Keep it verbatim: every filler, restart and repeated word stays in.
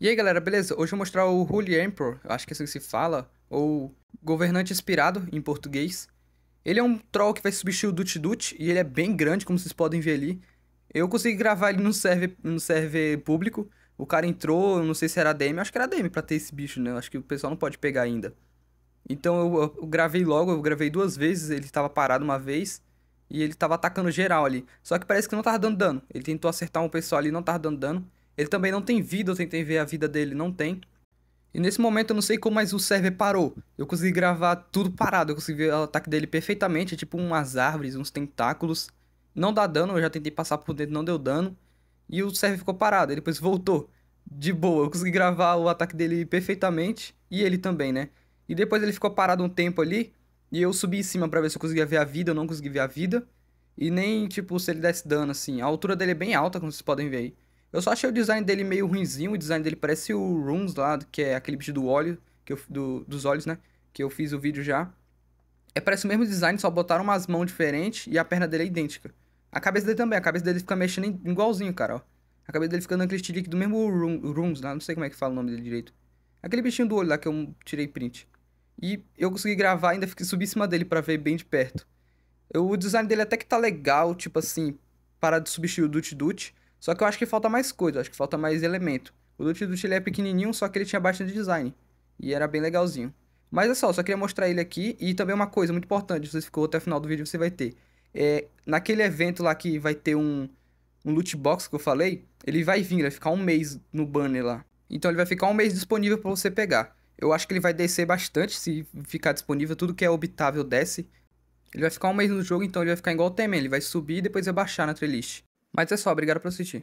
E aí galera, beleza? Hoje eu vou mostrar o Ruler Emperor, acho que é assim que se fala, ou governante inspirado em português. Ele é um troll que vai substituir o DootDoot e ele é bem grande, como vocês podem ver ali. Eu consegui gravar ele no server, no server público, o cara entrou, não sei se era A D M, acho que era A D M pra ter esse bicho, né? Acho que o pessoal não pode pegar ainda. Então eu, eu gravei logo, eu gravei duas vezes, ele tava parado uma vez e ele tava atacando geral ali. Só que parece que não tava dando dano, ele tentou acertar um pessoal ali, não tava dando dano. Ele também não tem vida, eu tentei ver a vida dele, não tem. E nesse momento eu não sei como, mas o server parou. Eu consegui gravar tudo parado, eu consegui ver o ataque dele perfeitamente. É tipo umas árvores, uns tentáculos. Não dá dano, eu já tentei passar por dentro, não deu dano. E o server ficou parado, ele depois voltou. De boa, eu consegui gravar o ataque dele perfeitamente. E ele também, né? E depois ele ficou parado um tempo ali. E eu subi em cima pra ver se eu conseguia ver a vida, eu não consegui ver a vida. E nem, tipo, se ele desse dano, assim. A altura dele é bem alta, como vocês podem ver aí. Eu só achei o design dele meio ruinzinho, o design dele parece o Runes lá, que é aquele bicho do óleo, que eu, do, dos olhos, né, que eu fiz o vídeo já. É, parece o mesmo design, só botaram umas mãos diferentes e a perna dele é idêntica. A cabeça dele também, a cabeça dele fica mexendo igualzinho, cara, ó. A cabeça dele fica dando aquele estilique do mesmo Runes lá, não sei como é que fala o nome dele direito. Aquele bichinho do olho lá que eu tirei print. E eu consegui gravar, ainda fiquei subi em cima dele pra ver bem de perto. Eu, o design dele até que tá legal, tipo assim, para de substituir o DootDoot. Só que eu acho que falta mais coisa, acho que falta mais elemento. O DootDoot ele é pequenininho, só que ele tinha bastante design. E era bem legalzinho. Mas é só, só queria mostrar ele aqui. E também uma coisa muito importante, se você ficou até o final do vídeo, você vai ter. É, naquele evento lá que vai ter um, um loot box que eu falei, ele vai vir, ele vai ficar um mês no banner lá. Então ele vai ficar um mês disponível pra você pegar. Eu acho que ele vai descer bastante se ficar disponível, tudo que é orbitável desce. Ele vai ficar um mês no jogo, então ele vai ficar igual o T M, ele vai subir e depois vai baixar na playlist. Mas é só, obrigado por assistir.